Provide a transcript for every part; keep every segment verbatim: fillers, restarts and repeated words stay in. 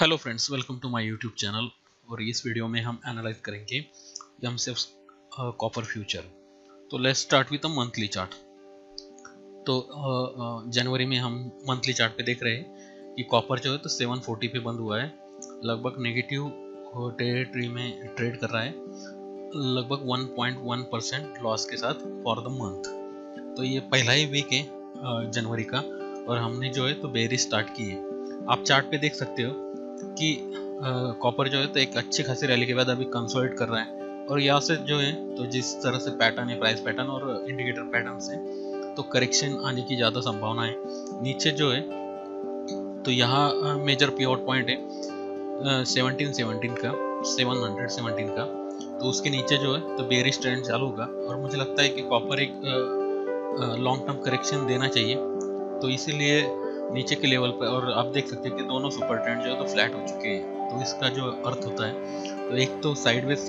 Hello friends, welcome to my YouTube channel. और इस video में हम एनालाइज करेंगे यमसेफ कॉपर फ्यूचर। तो let's start with a monthly chart. तो जनवरी uh, uh, में हम मंथली चार्ट पे देख रहे हैं कि कॉपर जो है तो सात सौ चालीस पे बंद हुआ है, लगभग नेगेटिव टेरिटरी में ट्रेड कर रहा है, लगभग one point one percent loss के साथ फॉर द मंथ। तो ये पहला ही वीक है जनवरी का और हमने जो है तो बेयरिश स्टार्ट की है। आप चार्ट पे देख सकते हो कि कॉपर जो है तो एक अच्छी खासी रैली के बाद अभी कंसोलिडेट कर रहा है और यहाँ से जो है तो जिस तरह से पैटर्न है, प्राइस पैटर्न और इंडिकेटर पैटर्न से तो करेक्शन आने की ज़्यादा संभावना है। नीचे जो है तो यहाँ मेजर पिवट पॉइंट है सेवनटीन सेवनटीन का, सेवन हंड्रेड सेवनटीन का। तो उसके नीचे जो है तो बेयरिश ट्रेंड चालू होगा और मुझे लगता है कि कॉपर एक लॉन्ग टर्म करेक्शन देना चाहिए। तो इसीलिए नीचे के लेवल पर, और आप देख सकते हैं कि दोनों सुपर ट्रेंड जो है तो फ्लैट हो चुके हैं। तो इसका जो अर्थ होता है तो एक तो साइडवेज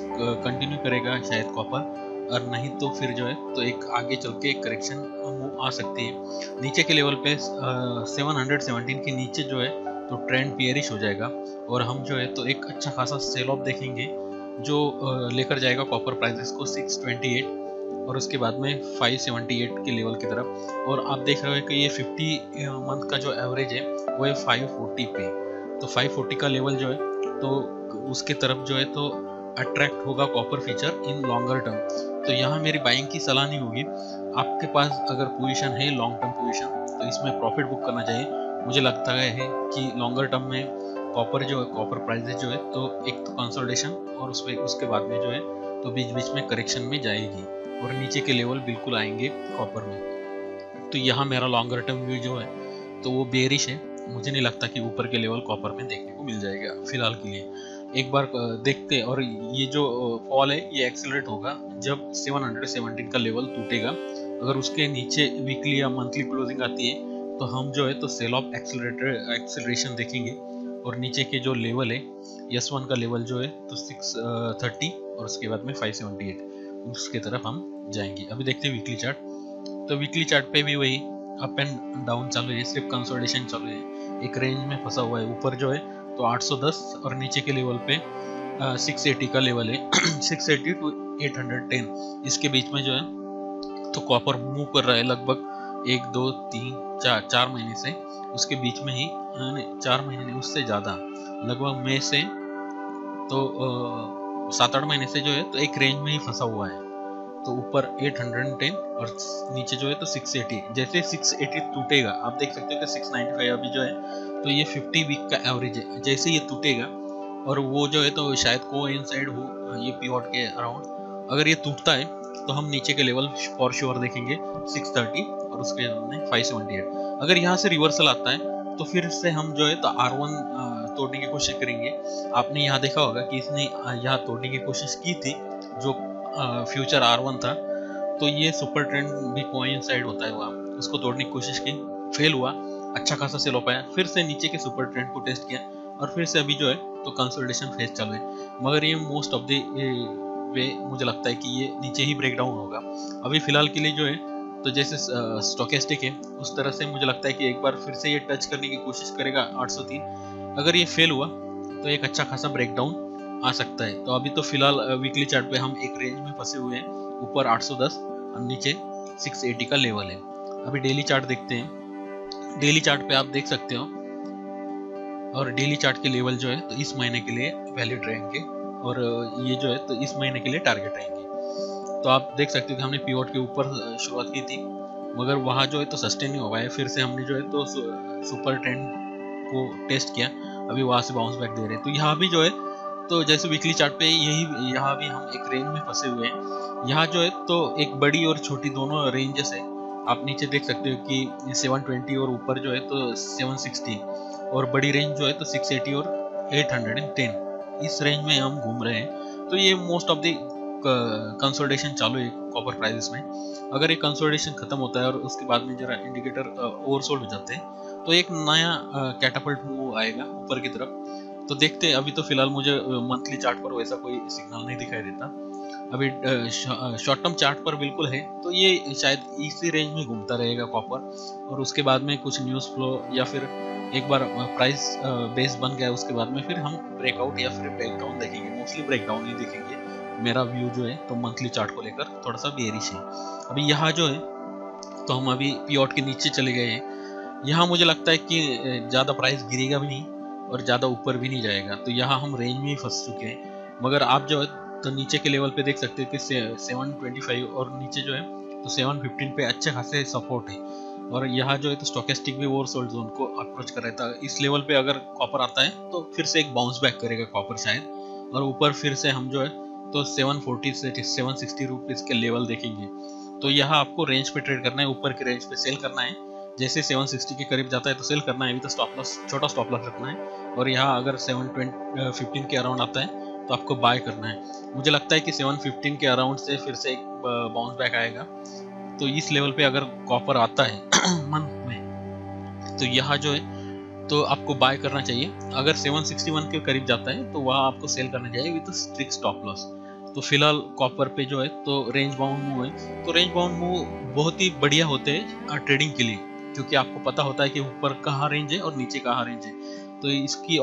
कंटिन्यू करेगा शायद कॉपर, और नहीं तो फिर जो है तो एक आगे चल के एक करेक्शन मूव आ सकती है। नीचे के लेवल पे सेवन हंड्रेड सेवनटीन के नीचे जो है तो ट्रेंड बेयरिश हो जाएगा और हम जो है तो एक अच्छा खासा सेल ऑफ देखेंगे जो लेकर जाएगा कॉपर प्राइसेस को सिक्स ट्वेंटी एट और उसके बाद में फाइव सेवनटी एट के लेवल की तरफ। और आप देख रहे हो कि ये फिफ्टी मंथ का जो एवरेज है वो है फाइव फोर्टी पे। तो फाइव फोर्टी का लेवल जो है तो उसके तरफ जो है तो अट्रैक्ट होगा copper future in longer term. तो यहाँ मेरी बाइंग की सलाह नहीं होगी। आपके पास अगर पोजीशन है लॉन्ग टर्म पोजीशन तो इसमें प्रॉफिट बुक करना चाहिए। मुझे लगता है कि लॉन्गर टर्म में कॉपर जो है, कॉपर प्राइसेज जो है तो एक तो कंसोलिडेशन और उस उसके बाद में जो है तो बीच बीच में करेक्शन में जाएगी और नीचे के लेवल बिल्कुल आएंगे कॉपर में। तो यहाँ मेरा लॉन्गर टर्म व्यू जो है तो वो बेयरिश है। मुझे नहीं लगता कि ऊपर के लेवल कॉपर में देखने को मिल जाएगा फिलहाल के लिए। एक बार देखते। और ये जो फॉल है ये एक्सेलरेट होगा जब सेवन हंड्रेड सेवनटीन का लेवल टूटेगा। अगर उसके नीचे वीकली या मंथली क्लोजिंग आती है तो हम जो है तो सेल ऑफ एक्सेलरेटर एक्सेलरेशन देखेंगे। और नीचे के जो लेवल है एस वन का लेवल जो है तो सिक्स थर्टी और उसके बाद में फाइव सेवनटी एट, उसके तरफ हम जाएंगे। अभी देखते हैं वीकली चार्ट। तो वीकली चार्ट पे भी वही अप एंड डाउन चालू है, सिर्फ कंसोलिडेशन चालू है, एक रेंज में फंसा हुआ है। ऊपर जो है तो आठ सौ दस और नीचे के लेवल पे आ, सिक्स एटी का लेवल है six eighty to eight hundred ten. इसके बीच में जो है तो कॉपर मूव कर रहा है लगभग एक दो तीन चार चार महीने से, उसके बीच में ही चार महीने उससे ज़्यादा, लगभग मई से तो आ, सात आठ महीने से जो है तो एक रेंज में ही फंसा हुआ है। तो ऊपर एट हंड्रेड टेन और नीचे जो है तो सिक्स एटी। जैसे सिक्स एटी टूटेगा, आप देख सकते हो कि सिक्स नाइंटी फाइव अभी जो है तो ये फिफ्टी वीक का एवरेज है। जैसे ये टूटेगा और वो जो है तो शायद को इनसाइड हो ये पिवट के अराउंड, अगर ये टूटता है तो हम नीचे के लेवल फॉर श्योर देखेंगे सिक्स थर्टी और उसके हमने फाइव सेवनटी एट। अगर यहाँ से रिवर्सल आता है तो फिर से हम जो है तो आर वन तोड़ने की कोशिश करेंगे। आपने यहाँ देखा होगा कि इसने यहाँ तोड़ने की कोशिश की थी जो फ्यूचर आर वन था, तो ये सुपर ट्रेंड भी कोइंसाइड होता है वहाँ, उसको तोड़ने की कोशिश की, फेल हुआ, अच्छा खासा सेल हो पाया, फिर से नीचे के सुपर ट्रेंड को टेस्ट किया और फिर से अभी जो है तो कंसोलिडेशन फेज चालू है। मगर ये मोस्ट ऑफ द वे मुझे लगता है कि ये नीचे ही ब्रेकडाउन होगा। अभी फिलहाल के लिए जो है तो जैसे स्टोकेस्टिक है उस तरह से मुझे लगता है कि एक बार फिर से ये टच करने की कोशिश करेगा आठ सौ तीन। अगर ये फेल हुआ तो एक अच्छा खासा ब्रेकडाउन आ सकता है। तो अभी तो फिलहाल वीकली चार्ट पे हम एक रेंज में फंसे हुए हैं, ऊपर आठ सौ दस और नीचे सिक्स एटी का लेवल है। अभी डेली चार्ट देखते हैं। डेली चार्ट पे आप देख सकते हो और डेली चार्ट के लेवल जो है तो इस महीने के लिए वैलिड रहेंगे और ये जो है तो इस महीने के लिए टारगेट रहेंगे। तो आप देख सकते हो कि हमने पिवट के ऊपर शुरुआत की थी मगर वहाँ जो है तो सस्टेन नहीं हो पाया। फिर से हमने जो है तो सुपर ट्रेंड को टेस्ट किया, अभी वहाँ से बाउंस बैक दे रहे हैं। तो यहाँ भी जो है तो जैसे वीकली चार्ट पे यही, यहाँ भी हम एक रेंज में फंसे हुए हैं। यहाँ जो है तो एक बड़ी और छोटी दोनों रेंजेस है। आप नीचे देख सकते हो कि सेवन ट्वेंटी और ऊपर जो है तो सेवन सिक्सटी और बड़ी रेंज जो है तो सिक्स एटी और एट हंड्रेड टेन, इस रेंज में हम घूम रहे हैं। तो ये मोस्ट ऑफ द कंसोलिडेशन चालू है कॉपर प्राइसेस में। अगर ये कंसोलिडेशन खत्म होता है और उसके बाद में जरा इंडिकेटर ओवरसोल्ड हो जाते हैं तो एक नया कैटापल्ट मूव आएगा ऊपर की तरफ। तो देखते हैं। अभी तो फिलहाल मुझे मंथली चार्ट पर वैसा कोई सिग्नल नहीं दिखाई देता। अभी शॉर्ट टर्म चार्ट पर बिल्कुल है, तो ये शायद इसी रेंज में घूमता रहेगा कॉपर, और उसके बाद में कुछ न्यूज़ फ्लो या फिर एक बार प्राइस बेस बन गया उसके बाद में फिर हम ब्रेकआउट या फिर ब्रेकडाउन देखेंगे। मोस्टली ब्रेकडाउन ही देखेंगे, मेरा व्यू जो है तो मंथली चार्ट को लेकर थोड़ा सा बेरिश है। अभी यहाँ जो है तो हम अभी पीओट के नीचे चले गए हैं। यहाँ मुझे लगता है कि ज़्यादा प्राइस गिरेगा भी नहीं और ज़्यादा ऊपर भी नहीं जाएगा, तो यहाँ हम रेंज में ही फंस चुके हैं। मगर आप जो है तो नीचे के लेवल पे देख सकते हैं कि सेवन ट्वेंटी फाइव और नीचे जो है तो सेवन फिफ्टीन पे अच्छे खासे सपोर्ट है, और यहाँ जो है तो स्टोकेस्टिक भी ओवरसोल्ड जोन को अप्रोच कर रहा था। इस लेवल पे अगर कॉपर आता है तो फिर से एक बाउंस बैक करेगा कॉपर शायद, और ऊपर फिर से हम जो है तो सेवन फोर्टी से सेवन सिक्सटी रुपीस के लेवल देखेंगे। तो यहाँ आपको रेंज पे ट्रेड करना है, ऊपर के रेंज पे सेल करना है। जैसे सेवन सिक्सटी के करीब जाता है तो सेल करना है, अभी तो स्टॉप लॉस छोटा स्टॉप लॉस रखना है, और यहाँ अगर सेवन ट्वेंटी फिफ्टीन के अराउंड आता है तो आपको बाय करना है। मुझे लगता है कि सेवन फिफ्टीन के अराउंड से फिर से एक बाउंस बैक आएगा, तो इस लेवल पे अगर कॉपर आता है मंथ में तो यहाँ जो है तो आपको बाय करना चाहिए। अगर सेवन सिक्सटी वन के करीब जाता है तो वहाँ आपको सेल करना चाहिए विद स्ट्रिक्ट स्टॉप लॉस। तो फिलहाल कॉपर पे जो है तो रेंज बाउंड मूव है, तो रेंज बाउंड मूव बहुत ही बढ़िया होते हैं ट्रेडिंग के लिए, क्योंकि आपको पता होता है कि ऊपर कहाँ रेंज है और नीचे कहाँ रेंज है। तो इसकी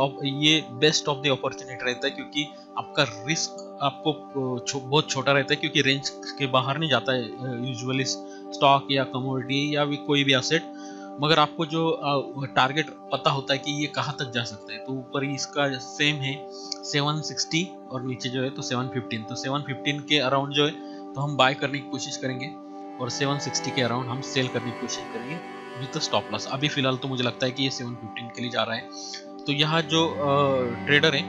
ये बेस्ट ऑफ द अपॉर्चुनिटी रहता है, क्योंकि आपका रिस्क आपको छो, बहुत छोटा रहता है, क्योंकि रेंज के बाहर नहीं जाता है यूजुअली स्टॉक या कमोडिटी या भी कोई भी एसेट। मगर आपको जो टारगेट पता होता है कि ये कहाँ तक जा सकता है, तो ऊपर इसका सेम है सेवन सिक्सटी और नीचे जो है तो सेवन फिफ्टीन। तो सेवन फिफ्टीन के अराउंड जो है तो हम बाय करने की कोशिश करेंगे और सेवन सिक्सटी के अराउंड हम सेल करने की कोशिश करेंगे विद स्टॉप लॉस। अभी फिलहाल तो मुझे लगता है कि ये सेवन फिफ्टीन के लिए जा रहा है। तो यहाँ जो ट्रेडर है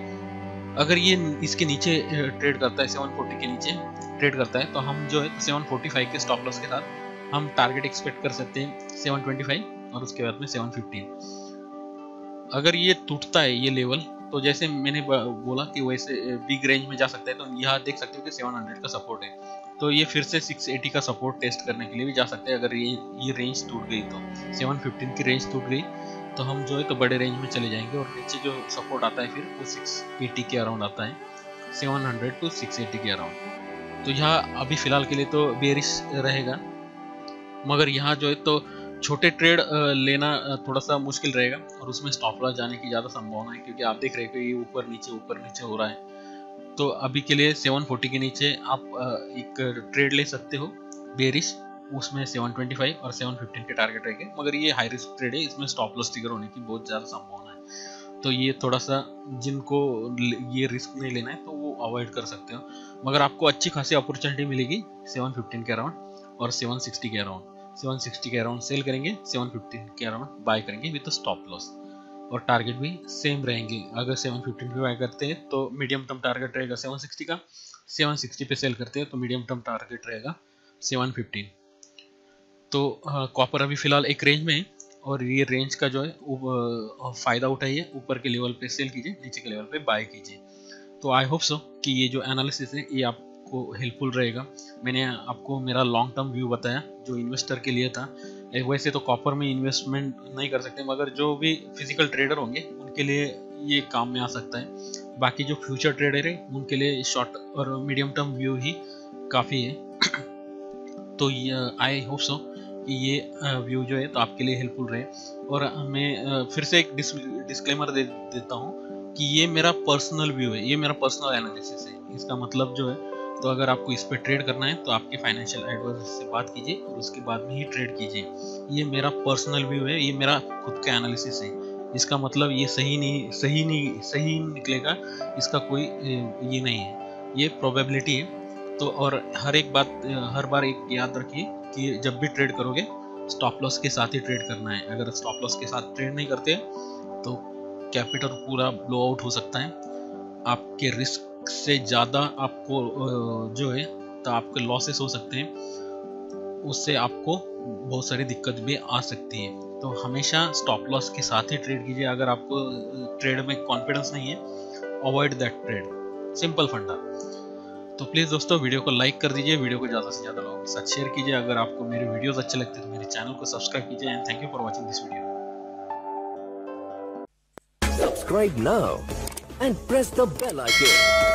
अगर ये इसके नीचे ट्रेड करता है सेवन फोर्टी के नीचे ट्रेड करता है तो हम जो है तो सेवन फोर्टी फाइव के स्टॉप लॉस के साथ हम टारगेट एक्सपेक्ट कर सकते हैं सेवन ट्वेंटी फाइव और उसके बाद में सेवन फिफ्टीन। अगर ये टूटता है ये लेवल तो जैसे मैंने बोला कि वैसे बिग रेंज में जा सकता है, तो यहाँ देख सकते हो कि सेवन हंड्रेड का सपोर्ट है, तो ये फिर से सिक्स एटी का सपोर्ट टेस्ट करने के लिए भी जा सकते हैं। अगर ये ये रेंज टूट गई तो सेवन फिफ्टीन की रेंज टूट गई तो हम जो है तो बड़े रेंज में चले जाएंगे, और नीचे जो सपोर्ट आता है फिर वो सिक्स एटी के अराउंड आता है, seven hundred to six eighty के अराउंड। तो यहाँ अभी फ़िलहाल के लिए तो बेरिश रहेगा, मगर यहाँ जो है तो छोटे ट्रेड लेना थोड़ा सा मुश्किल रहेगा, और उसमें स्टॉप लॉस जाने की ज़्यादा संभावना है, क्योंकि आप देख रहे हो कि ये ऊपर नीचे ऊपर नीचे हो रहा है। तो अभी के लिए सेवन फोर्टी के नीचे आप एक ट्रेड ले सकते हो बेरिश, उसमें सेवन ट्वेंटी फाइव और सेवन फिफ्टीन के टारगेट रहेंगे। मगर ये हाई रिस्क ट्रेड है, इसमें स्टॉप लॉस ट्रिगर होने की बहुत ज़्यादा संभावना है, तो ये थोड़ा सा जिनको ये रिस्क नहीं लेना है तो वो अवॉइड कर सकते हो। मगर आपको अच्छी खासी अपॉर्चुनिटी मिलेगी सेवन फिफ्टीन के अराउंड और सेवन सिक्सटी के अराउंड। सेवन सिक्सटी के अराउंड सेल करेंगे, सेवन फिफ्टीन के अराउंड बाय करेंगे विद स्टॉप लॉस, और टारगेट भी सेम रहेंगे। अगर सेवन फिफ्टीन पे बाय करते हैं तो मीडियम टर्म टारगेट रहेगा सेवन सिक्सटी का, सेवन सिक्सटी पे सेल करते हैं तो मीडियम टर्म टारगेट रहेगा सेवन फिफ्टीन। तो कॉपर अभी फ़िलहाल एक रेंज में है, और ये रेंज का जो है फ़ायदा उठाइए, ऊपर के लेवल पे सेल कीजिए, नीचे के लेवल पे बाय कीजिए। तो आई होप सो कि ये जो एनालिसिस है ये आपको हेल्पफुल रहेगा। मैंने आपको मेरा लॉन्ग टर्म व्यू बताया जो इन्वेस्टर के लिए था। वैसे तो कॉपर में इन्वेस्टमेंट नहीं कर सकते, मगर जो भी फिजिकल ट्रेडर होंगे उनके लिए ये काम में आ सकता है। बाकी जो फ्यूचर ट्रेडर है उनके लिए शॉर्ट और मीडियम टर्म व्यू ही काफ़ी है। तो ये आई होप सो कि ये व्यू जो है तो आपके लिए हेल्पफुल रहे। और मैं फिर से एक डिस, डिस्क्लेमर दे देता हूँ कि ये मेरा पर्सनल व्यू है, ये मेरा पर्सनल एनालिसिस है। इसका मतलब जो है तो अगर आपको इस पर ट्रेड करना है तो आपके फाइनेंशियल एडवाइजर से बात कीजिए और उसके बाद में ही ट्रेड कीजिए। ये मेरा पर्सनल व्यू है, ये मेरा खुद का एनालिसिस है। इसका मतलब ये सही नहीं सही नहीं सही निकलेगा, इसका कोई ये नहीं है, ये प्रोबेबिलिटी है। तो और हर एक बात हर बार एक याद रखिए कि जब भी ट्रेड करोगे स्टॉप लॉस के साथ ही ट्रेड करना है। अगर स्टॉप लॉस के साथ ट्रेड नहीं करते तो कैपिटल पूरा ब्लो आउट हो सकता है, आपके रिस्क से ज़्यादा आपको जो है तो आपके लॉसेस हो सकते हैं, उससे आपको बहुत सारी दिक्कत भी आ सकती है। तो हमेशा स्टॉप लॉस के साथ ही ट्रेड कीजिए। अगर आपको ट्रेड में कॉन्फिडेंस नहीं है, अवॉइड दैट ट्रेड, सिंपल फंडा। तो प्लीज़ दोस्तों वीडियो को लाइक कर दीजिए, वीडियो को ज़्यादा से ज़्यादा लोगों के साथ शेयर कीजिए। अगर आपको मेरे वीडियोस अच्छे लगते हैं तो मेरे चैनल को सब्सक्राइब कीजिए। And thank you for watching this video. Subscribe now. and press the bell icon.